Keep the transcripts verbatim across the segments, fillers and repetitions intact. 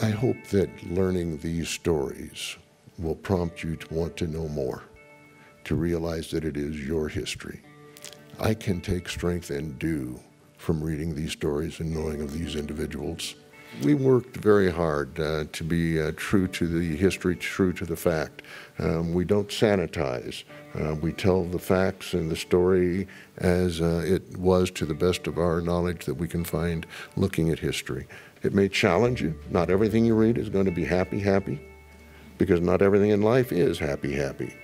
I hope that learning these stories will prompt you to want to know more, to realize that it is your history. I can take strength and do from reading these stories and knowing of these individuals. We worked very hard uh, to be uh, true to the history, true to the fact. Um, we don't sanitize. Uh, we tell the facts and the story as uh, it was to the best of our knowledge that we can find looking at history. It may challenge you. Not everything you read is going to be happy, happy, because not everything in life is happy, happy.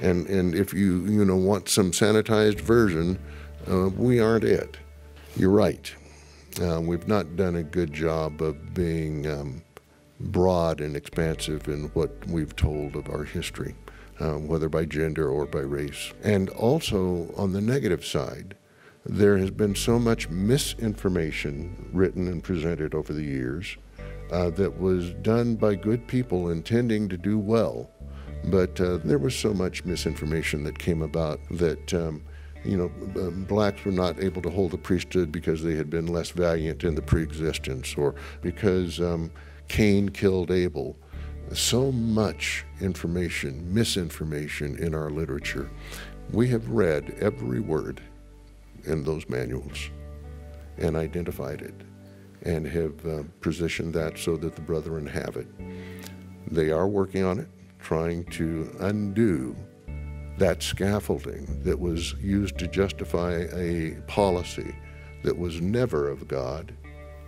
And, and if you, you know, want some sanitized version, uh, we aren't it. You're right. Uh, we've not done a good job of being um, broad and expansive in what we've told of our history, uh, whether by gender or by race. And also, on the negative side, there has been so much misinformation written and presented over the years uh, that was done by good people intending to do well. But uh, there was so much misinformation that came about that, um, you know, blacks were not able to hold the priesthood because they had been less valiant in the pre-existence, or because um, Cain killed Abel. So much information, misinformation in our literature. We have read every word in those manuals and identified it and have uh, positioned that so that the brethren have it. They are working on it, trying to undo that scaffolding that was used to justify a policy that was never of God,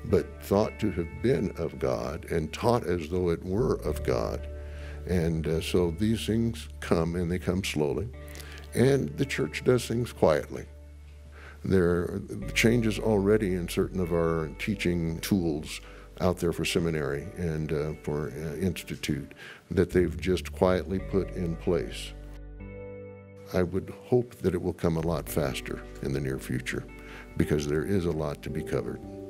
but thought to have been of God and taught as though it were of God. And uh, so these things come, and they come slowly. And the church does things quietly. There are changes already in certain of our teaching tools out there for seminary and uh, for uh, institute that they've just quietly put in place. I would hope that it will come a lot faster in the near future, because there is a lot to be covered.